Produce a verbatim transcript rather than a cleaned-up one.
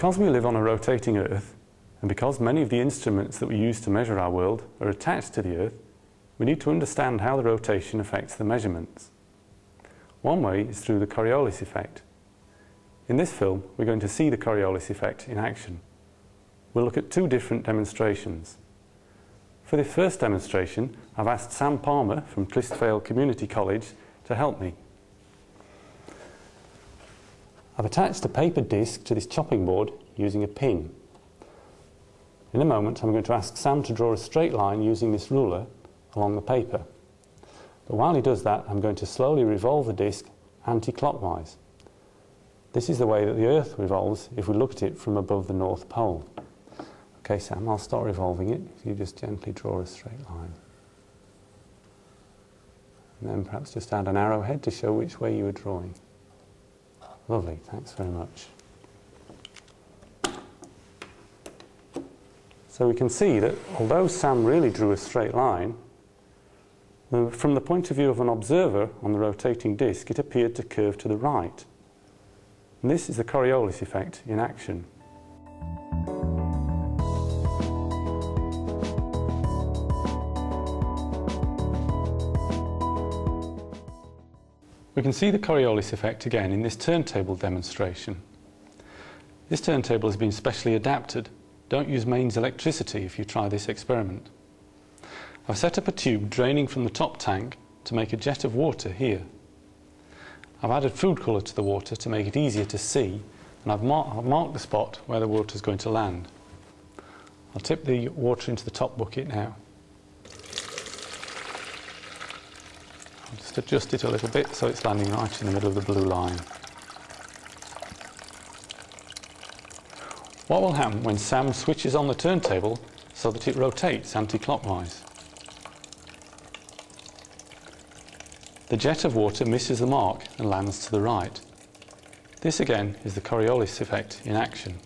Because we live on a rotating Earth, and because many of the instruments that we use to measure our world are attached to the Earth, we need to understand how the rotation affects the measurements. One way is through the Coriolis effect. In this film, we're going to see the Coriolis effect in action. We'll look at two different demonstrations. For the first demonstration, I've asked Sam Palmer from Tristvale Community College to help me. I've attached a paper disc to this chopping board using a pin. In a moment, I'm going to ask Sam to draw a straight line using this ruler along the paper. But while he does that, I'm going to slowly revolve the disc anti-clockwise. This is the way that the Earth revolves if we look at it from above the North Pole. Okay, Sam, I'll start revolving it. You just gently draw a straight line. And then perhaps just add an arrowhead to show which way you were drawing. Lovely, thanks very much. So we can see that although Sam really drew a straight line, from the point of view of an observer on the rotating disc, it appeared to curve to the right. And this is the Coriolis effect in action. We can see the Coriolis effect again in this turntable demonstration. This turntable has been specially adapted. Don't use mains electricity if you try this experiment. I've set up a tube draining from the top tank to make a jet of water here. I've added food colour to the water to make it easier to see, and I've, mar I've marked the spot where the water is going to land. I'll tip the water into the top bucket now. I'll just adjust it a little bit so it's landing right in the middle of the blue line. What will happen when Sam switches on the turntable so that it rotates anti-clockwise? The jet of water misses the mark and lands to the right. This again is the Coriolis effect in action.